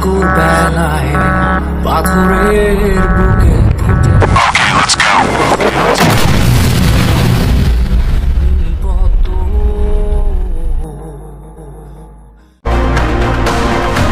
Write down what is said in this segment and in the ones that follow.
Okay, let's go.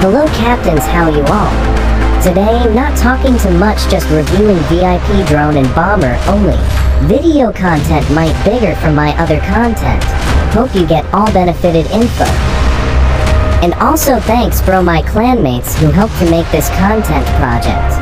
Hello captains, how you all? Today, not talking too much, just reviewing VIP drone and bomber only. Video content might bigger from my other content. Hope you get all benefited info. And also thanks bro my clanmates who helped to make this content project.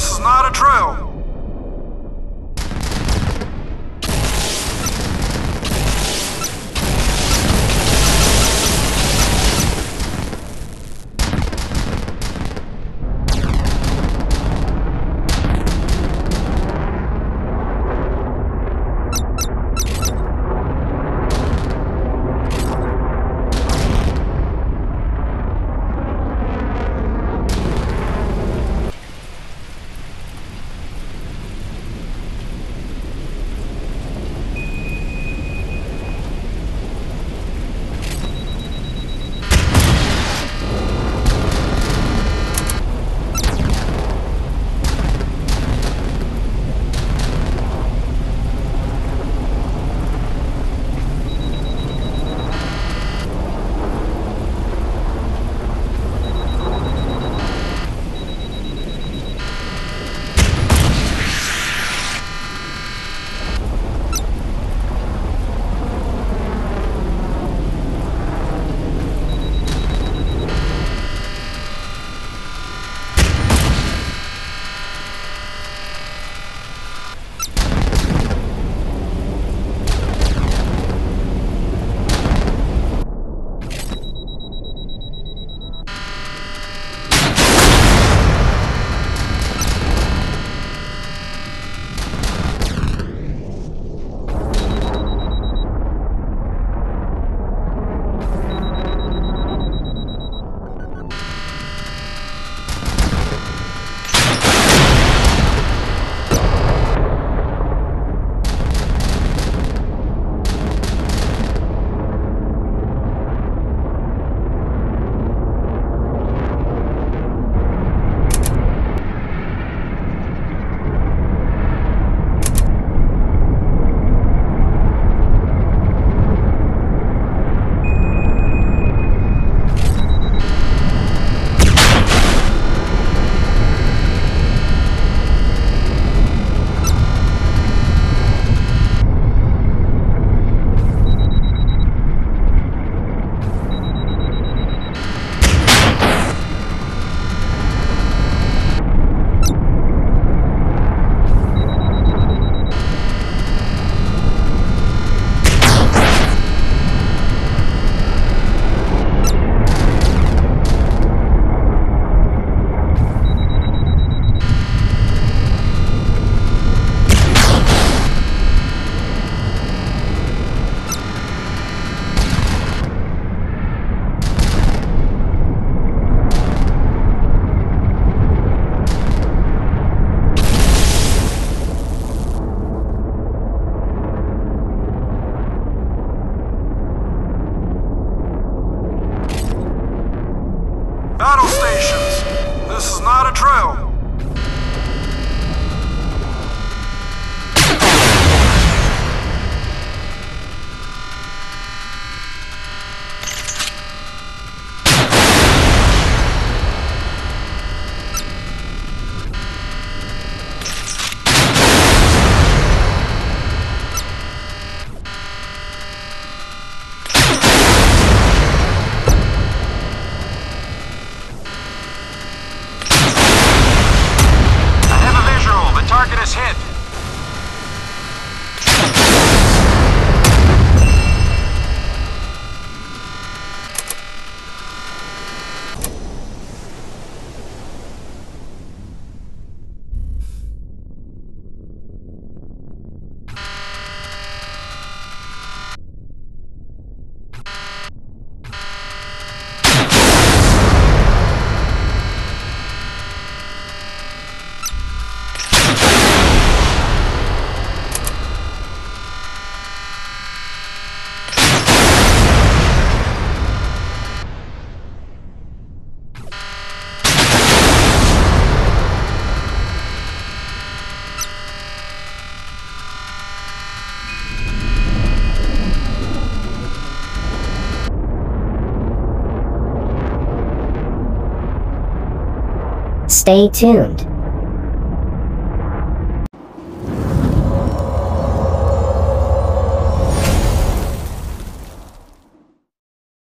This is not a drill. Stay tuned.